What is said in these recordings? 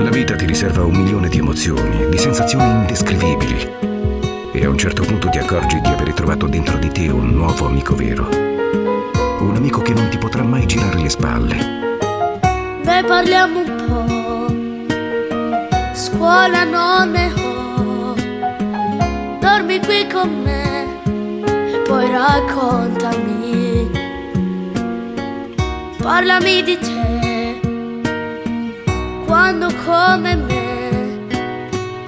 La vita ti riserva 1 milione di emozioni, di sensazioni indescrivibili. E a un certo punto ti accorgi di aver trovato dentro di te un nuovo amico vero. Un amico che non ti potrà mai girare le spalle. Ne parliamo un po', scuola non ne ho. Dormi qui con me e poi raccontami. Parlami di te. Quando come me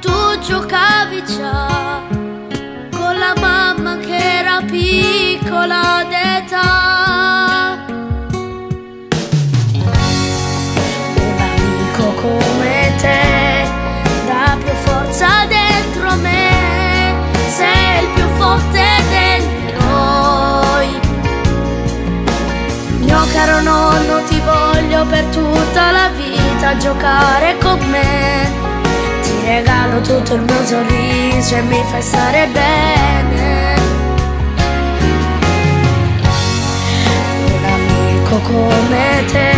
tu giocavi già con la mamma che era piccola d'età. Un amico come te dà più forza dentro me. Sei il più forte dentro noi. Mio caro nonno, ti voglio per tutta la vita. A giocare con me, ti regalo tutto il mio sorriso e mi fai stare bene. Un amico come te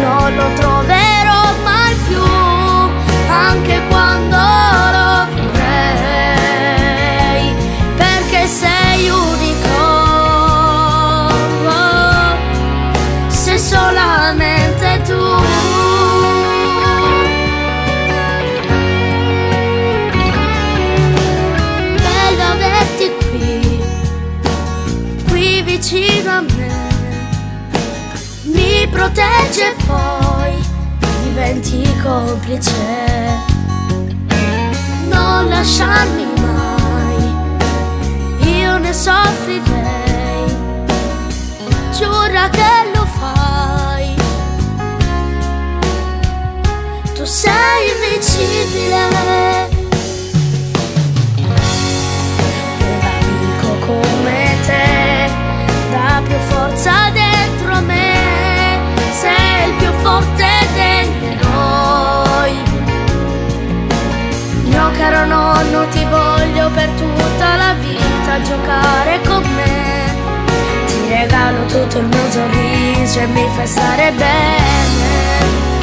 non lo troverò mai più, anche quando lo vorrei, perché sei unico, se solamente tu. Vicino a me mi protegge e poi diventi complice. Non lasciarmi mai, io ne soffrirei. Giura che lo fai, tu sei invincibile. Un amico come te dà più forza dentro me, sei il più forte dentro noi. Mio caro nonno, ti voglio per tutta la vita a giocare con me. Ti regalo tutto il mio sorriso e mi fai stare bene.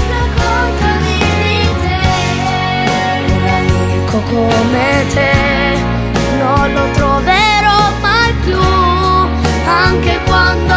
Raccontami di te. Un amico come te non lo troverò mai più, anche quando